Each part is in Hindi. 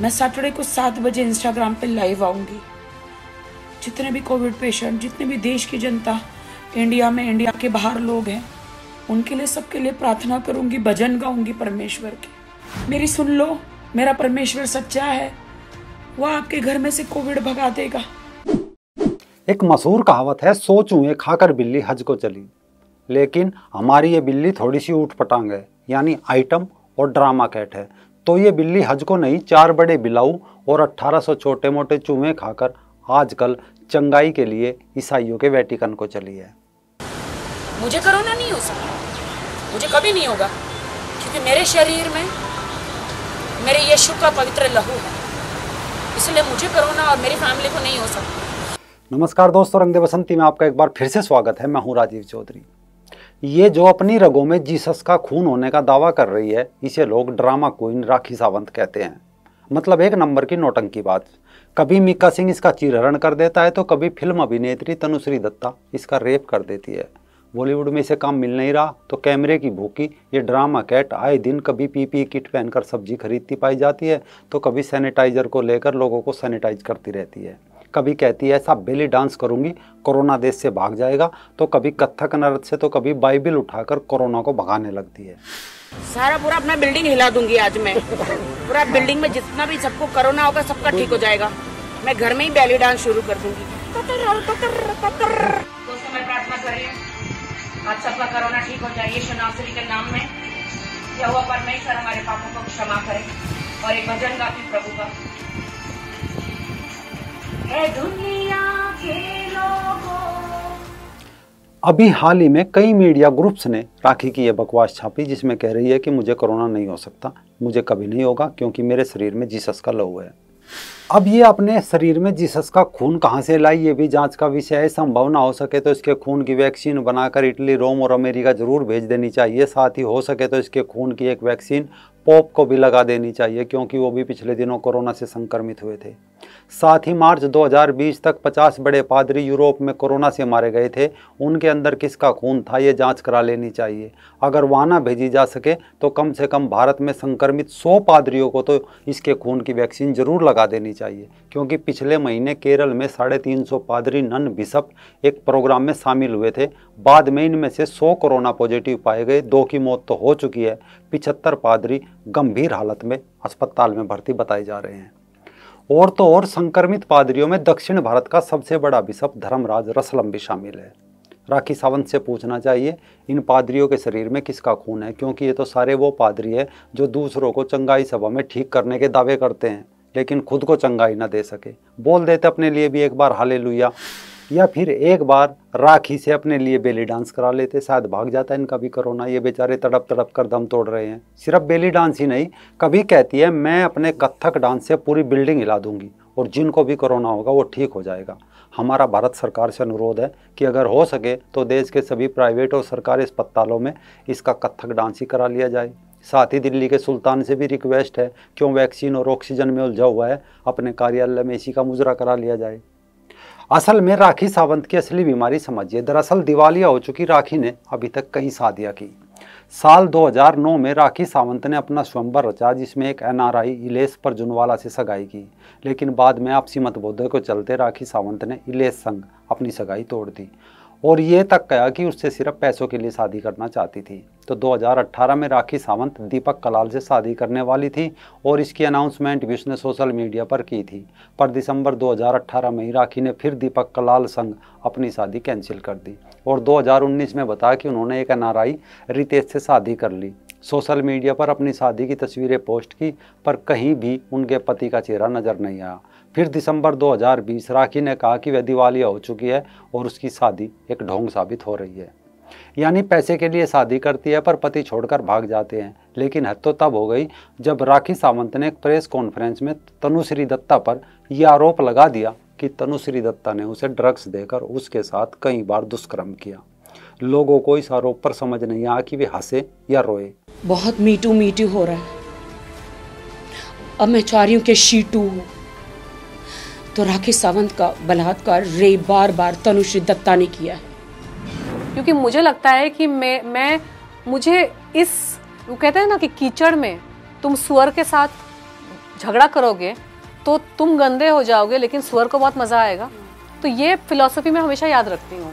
मैं सैटरडे को 7 बजे इंस्टाग्राम पे लाइव आऊँगी। जितने भी कोविड पेशेंट, जितने भी देश की जनता इंडिया में, इंडिया के बाहर लोग हैं, उनके लिए, सबके लिए प्रार्थना करूँगी, भजन गाऊँगी परमेश्वर की। मेरी सुन लो, मेरा परमेश्वर सच्चा है, वह आपके घर में से कोविड भगा देगा। एक मशहूर कहावत है, सो चूहे खाकर बिल्ली हज को चली, लेकिन हमारी ये बिल्ली थोड़ी सी ऊट पटांग है, यानी आइटम और ड्रामा कैट है। तो ये बिल्ली हज को नहीं, 4 बड़े बिलाऊ और 1800 छोटे मोटे चूहे खाकर आजकल चंगाई के लिए ईसाइयों के वेटिकन को चली है। मुझे कोरोना नहीं हो सकता, मुझे कभी नहीं होगा, क्योंकि मेरे शरीर में मेरे यीशु का पवित्र लहू है, इसलिए मुझे कोरोना और मेरी फैमिली को नहीं हो सकता। नमस्कार दोस्तों, रंग दे बसंती में आपका एक बार फिर से स्वागत है। मैं हूँ राजीव चौधरी। ये जो अपनी रगों में जीसस का खून होने का दावा कर रही है, इसे लोग ड्रामा क्वीन राखी सावंत कहते हैं। मतलब एक नंबर की नौटंकी बात। कभी मीका सिंह इसका चीरहरण कर देता है, तो कभी फिल्म अभिनेत्री तनुश्री दत्ता इसका रेप कर देती है। बॉलीवुड में इसे काम मिल नहीं रहा, तो कैमरे की भूखी ये ड्रामा कैट आए दिन कभी पीपीई किट पहनकर सब्जी खरीदती पाई जाती है, तो कभी सैनिटाइजर को लेकर लोगों को सैनिटाइज करती रहती है। कभी कहती है साहब बेली डांस करूंगी कोरोना देश से भाग जाएगा, तो कभी कथक नृत्य से, तो कभी बाइबिल उठाकर कोरोना को भगाने लगती है। सारा पूरा अपना बिल्डिंग हिला दूंगी आज मैं, पूरा बिल्डिंग में जितना भी सबको कोरोना होगा सबका ठीक हो जाएगा, मैं घर में ही बेली डांस शुरू कर दूंगी। दोस्तों मैं प्रार्थना कर रही हूं आज सबका कोरोना ठीक हो जाए, यीशु नासरी के नाम में। यहोवा परमेश्वर हमारे पापों को क्षमा करे। और एक भजन गा के प्रभु का। अभी हाल ही में कई मीडिया ग्रुप्स ने राखी की यह बकवास छापी, जिसमें कह रही है कि मुझे कोरोना नहीं हो सकता, मुझे कभी नहीं होगा, क्योंकि मेरे शरीर में जीसस का लहू है। अब ये अपने शरीर में जीसस का खून कहाँ से लाई, ये भी जांच का विषय है। संभव ना हो सके तो इसके खून की वैक्सीन बनाकर इटली, रोम और अमेरिका जरूर भेज देनी चाहिए। साथ ही हो सके तो इसके खून की एक वैक्सीन पोप को भी लगा देनी चाहिए, क्योंकि वो भी पिछले दिनों कोरोना से संक्रमित हुए थे। साथ ही मार्च 2020 तक 50 बड़े पादरी यूरोप में कोरोना से मारे गए थे, उनके अंदर किसका खून था ये जांच करा लेनी चाहिए। अगर वहाँ ना भेजी जा सके तो कम से कम भारत में संक्रमित 100 पादरियों को तो इसके खून की वैक्सीन जरूर लगा देनी चाहिए, क्योंकि पिछले महीने केरल में 350 पादरी नन बिशप एक प्रोग्राम में शामिल हुए थे। बाद में इनमें से 100 कोरोना पॉजिटिव पाए गए, 2 की मौत तो हो चुकी है। 75 पादरी गंभीर हालत में अस्पताल में भर्ती बताए जा रहे हैं। और तो और संक्रमित पादरियों में दक्षिण भारत का सबसे बड़ा बिशप धर्मराज रसलम भी शामिल है। राखी सावंत से पूछना चाहिए इन पादरियों के शरीर में किसका खून है, क्योंकि ये तो सारे वो पादरी है जो दूसरों को चंगाई सभा में ठीक करने के दावे करते हैं, लेकिन खुद को चंगाई ना दे सके। बोल देते अपने लिए भी एक बार हालेलुया, या फिर एक बार राखी से अपने लिए बेली डांस करा लेते, शायद भाग जाता है इनका भी कोरोना। ये बेचारे तड़प तड़प कर दम तोड़ रहे हैं। सिर्फ बेली डांस ही नहीं, कभी कहती है मैं अपने कथक डांस से पूरी बिल्डिंग हिला दूंगी और जिनको भी कोरोना होगा वो ठीक हो जाएगा। हमारा भारत सरकार से अनुरोध है कि अगर हो सके तो देश के सभी प्राइवेट और सरकारी अस्पतालों में इसका कथक डांस ही करा लिया जाए। साथ ही दिल्ली के सुल्तान से भी रिक्वेस्ट है, क्यों वैक्सीन और ऑक्सीजन में उलझा हुआ है, अपने कार्यालय में इसी का मुजरा करा लिया जाए। असल में राखी सावंत की असली बीमारी समझिए। दरअसल दिवालिया हो चुकी राखी ने अभी तक कई शादियां की। साल 2009 में राखी सावंत ने अपना स्वयंवर रचा, जिसमें एक एनआरआई इलेश पर जुनवाला से सगाई की, लेकिन बाद में आपसी मतभेदों को चलते राखी सावंत ने इलेश संग अपनी सगाई तोड़ दी और ये तक कहा कि उससे सिर्फ पैसों के लिए शादी करना चाहती थी। तो 2018 में राखी सावंत दीपक कलाल से शादी करने वाली थी और इसकी अनाउंसमेंट भी उसने सोशल मीडिया पर की थी, पर दिसंबर 2018 में ही राखी ने फिर दीपक कलाल संग अपनी शादी कैंसिल कर दी और 2019 में बताया कि उन्होंने एक एनआरआई रितेश से शादी कर ली। सोशल मीडिया पर अपनी शादी की तस्वीरें पोस्ट की, पर कहीं भी उनके पति का चेहरा नज़र नहीं आया। फिर दिसंबर 2020 राखी ने कहा कि वह दिवालिया हो चुकी है और उसकी शादी एक ढोंग साबित हो रही है, यानी पैसे के लिए शादी करती है पर पति छोड़कर भाग जाते हैं। लेकिन हद तो तब हो गई जब राखी सावंत ने एक प्रेस कॉन्फ्रेंस में तनुश्री दत्ता पर यह आरोप लगा दिया कि तनुश्री दत्ता ने उसे ड्रग्स देकर उसके साथ कई बार दुष्कर्म किया। लोगों को इस आरोप पर समझ नहीं आया कि वे हंसे या रोए। बहुत मीटू मीटू हो रहा है, अब मैं चाह रही हूँ कि शीटू हो। तो राखी सावंत का बलात्कार रे बार बार तनुश्री दत्ता ने किया है, क्योंकि मुझे लगता है कि मैं मुझे इस, वो कहते हैं ना कि कीचड़ में तुम सुअर के साथ झगड़ा करोगे तो तुम गंदे हो जाओगे लेकिन स्वर को बहुत मज़ा आएगा। तो ये फिलॉसफी मैं हमेशा याद रखती हूँ।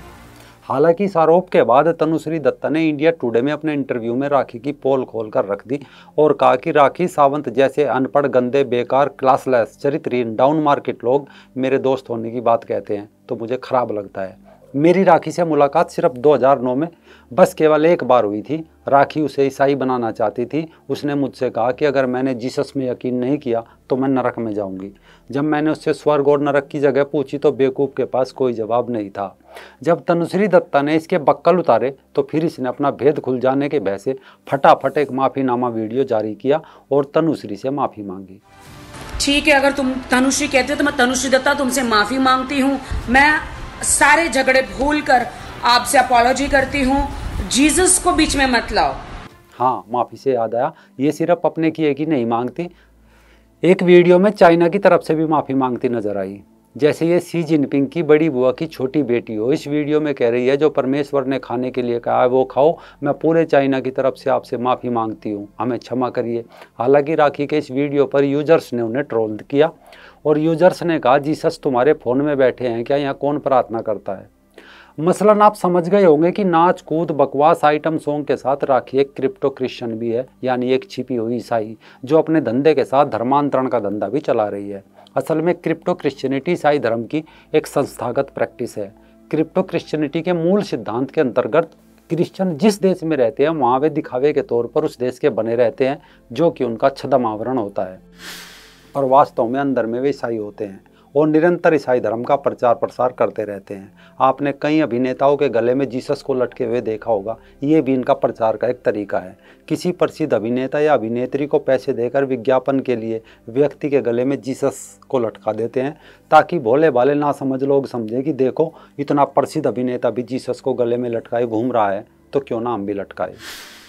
हालांकि इस आरोप के बाद तनुश्री दत्ता ने इंडिया टुडे में अपने इंटरव्यू में राखी की पोल खोलकर रख दी और कहा कि राखी सावंत जैसे अनपढ़, गंदे, बेकार, क्लासलेस, चरित्रहीन, डाउन मार्केट लोग मेरे दोस्त होने की बात कहते हैं तो मुझे खराब लगता है। मेरी राखी से मुलाकात सिर्फ 2009 में बस केवल एक बार हुई थी। राखी उसे ईसाई बनाना चाहती थी। उसने मुझसे कहा कि अगर मैंने जीसस में यकीन नहीं किया तो मैं नरक में जाऊंगी। जब मैंने उससे स्वर्ग और नरक की जगह पूछी तो बेवकूफ़ के पास कोई जवाब नहीं था। जब तनुश्री दत्ता ने इसके बक्कल उतारे तो फिर इसने अपना भेद खुल जाने के भय से फटाफट एक माफ़ीनामा वीडियो जारी किया और तनुश्री से माफ़ी मांगी। ठीक है, अगर तुम तनुश्री कहते हो तो मैं तनुश्री दत्ता तुमसे माफ़ी मांगती हूँ। मैं सारे झगड़े भूलकर आपसे अपॉलॉजी करती हूँ। जीसस को बीच में मत लाओ। हाँ, माफ़ी से याद आया, ये सिर्फ अपने किए की नहीं मांगती, एक वीडियो में चाइना की तरफ से भी माफ़ी मांगती नजर आई। जैसे ये शी जिनपिंग की बड़ी बुआ की छोटी बेटी हो, इस वीडियो में कह रही है जो परमेश्वर ने खाने के लिए कहा है वो खाओ, मैं पूरे चाइना की तरफ से आपसे माफ़ी मांगती हूँ, हमें क्षमा करिए। हालांकि राखी के इस वीडियो पर यूजर्स ने उन्हें ट्रोल किया और यूजर्स ने कहा जीसस तुम्हारे फ़ोन में बैठे हैं क्या, यहाँ कौन प्रार्थना करता है। मसलन आप समझ गए होंगे कि नाच कूद बकवास आइटम सॉन्ग के साथ राखी एक क्रिप्टो क्रिश्चियन भी है, यानी एक छिपी हुई ईसाई जो अपने धंधे के साथ धर्मांतरण का धंधा भी चला रही है। असल में क्रिप्टो क्रिश्चियनिटी ईसाई धर्म की एक संस्थागत प्रैक्टिस है। क्रिप्टो क्रिश्चियनिटी के मूल सिद्धांत के अंतर्गत क्रिश्चियन जिस देश में रहते हैं वहाँ वे दिखावे के तौर पर उस देश के बने रहते हैं जो कि उनका छद्म आवरण होता है, और वास्तव में अंदर में वे ईसाई होते हैं और निरंतर ईसाई धर्म का प्रचार प्रसार करते रहते हैं। आपने कई अभिनेताओं के गले में जीसस को लटके हुए देखा होगा, ये भी इनका प्रचार का एक तरीका है। किसी प्रसिद्ध अभिनेता या अभिनेत्री को पैसे देकर विज्ञापन के लिए व्यक्ति के गले में जीसस को लटका देते हैं ताकि भोले भाले नासमझ लोग समझें कि देखो इतना प्रसिद्ध अभिनेता भी जीसस को गले में लटकाए घूम रहा है तो क्यों ना हम भी लटकाए।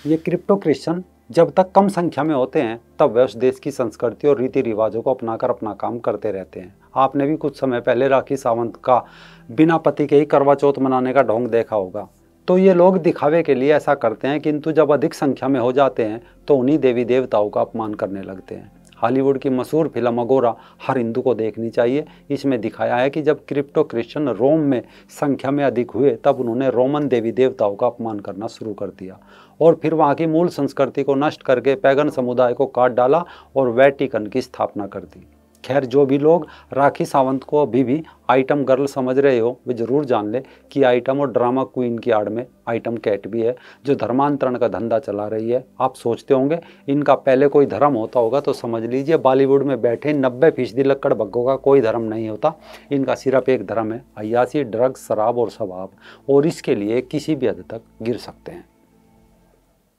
ये क्रिप्टो क्रिश्चियन जब तक कम संख्या में होते हैं तब वे उस देश की संस्कृति और रीति रिवाजों को अपनाकर अपना काम करते रहते हैं। आपने भी कुछ समय पहले राखी सावंत का बिना पति के ही करवा चौथ मनाने का ढोंग देखा होगा। तो ये लोग दिखावे के लिए ऐसा करते हैं, किंतु जब अधिक संख्या में हो जाते हैं तो उन्हीं देवी देवताओं का अपमान करने लगते हैं। हॉलीवुड की मशहूर फिल्म अगोरा हर हिंदू को देखनी चाहिए, इसमें दिखाया है कि जब क्रिप्टो क्रिश्चियन रोम में संख्या में अधिक हुए तब उन्होंने रोमन देवी देवताओं का अपमान करना शुरू कर दिया और फिर वहाँ की मूल संस्कृति को नष्ट करके पैगन समुदाय को काट डाला और वैटिकन की स्थापना कर दी। खैर, जो भी लोग राखी सावंत को अभी भी आइटम गर्ल समझ रहे हो वे ज़रूर जान ले कि आइटम और ड्रामा क्वीन की आड़ में आइटम कैट भी है जो धर्मांतरण का धंधा चला रही है। आप सोचते होंगे इनका पहले कोई धर्म होता होगा, तो समझ लीजिए बॉलीवुड में बैठे 90% लक्कड़ बग्गों का कोई धर्म नहीं होता। इनका सिर्फ एक धर्म है, अय्यासी, ड्रग्स, शराब और शबाब, और इसके लिए किसी भी हद तक गिर सकते हैं।